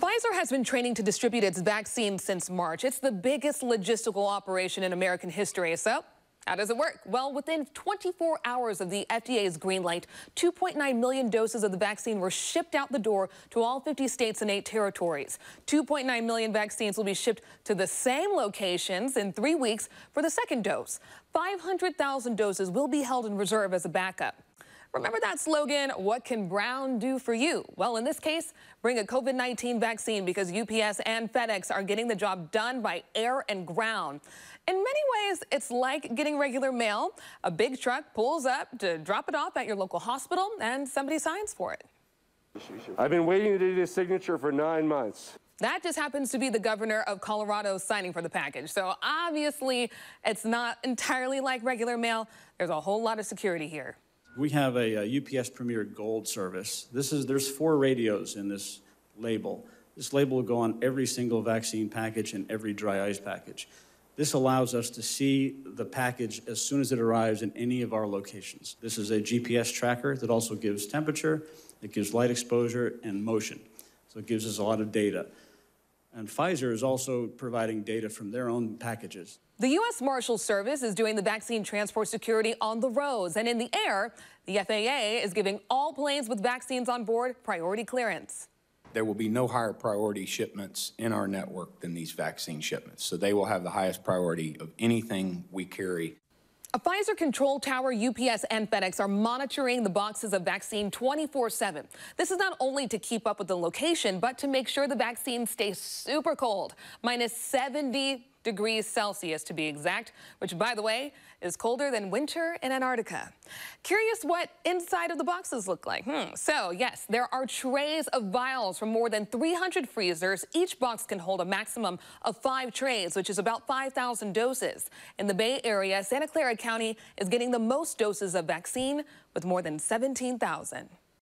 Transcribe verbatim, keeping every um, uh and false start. Pfizer has been training to distribute its vaccine since March. It's the biggest logistical operation in American history. So how does it work? Well, within twenty-four hours of the F D A's green light, two point nine million doses of the vaccine were shipped out the door to all fifty states and eight territories. two point nine million vaccines will be shipped to the same locations in three weeks for the second dose. five hundred thousand doses will be held in reserve as a backup. Remember that slogan, what can Brown do for you? Well, in this case, bring a COVID nineteen vaccine, because U P S and FedEx are getting the job done by air and ground. In many ways, it's like getting regular mail. A big truck pulls up to drop it off at your local hospital, and somebody signs for it. I've been waiting to do this signature for nine months. That just happens to be the governor of Colorado signing for the package. So obviously, it's not entirely like regular mail. There's a whole lot of security here. We have a, a U P S Premier Gold service. This is, there's four radios in this label. This label will go on every single vaccine package and every dry ice package. This allows us to see the package as soon as it arrives in any of our locations. This is a G P S tracker that also gives temperature, it gives light exposure and motion. So it gives us a lot of data. And Pfizer is also providing data from their own packages. The U S Marshals Service is doing the vaccine transport security on the roads, and in the air, the F A A is giving all planes with vaccines on board priority clearance. There will be no higher priority shipments in our network than these vaccine shipments, so they will have the highest priority of anything we carry. A Pfizer control tower, U P S, and FedEx are monitoring the boxes of vaccine twenty-four seven. This is not only to keep up with the location, but to make sure the vaccine stays super cold, minus seventy degrees Celsius to be exact, which, by the way, is colder than winter in Antarctica. Curious what inside of the boxes look like? Hmm. So, yes, there are trays of vials from more than three hundred freezers. Each box can hold a maximum of five trays, which is about five thousand doses. In the Bay Area, Santa Clara County is getting the most doses of vaccine, with more than seventeen thousand.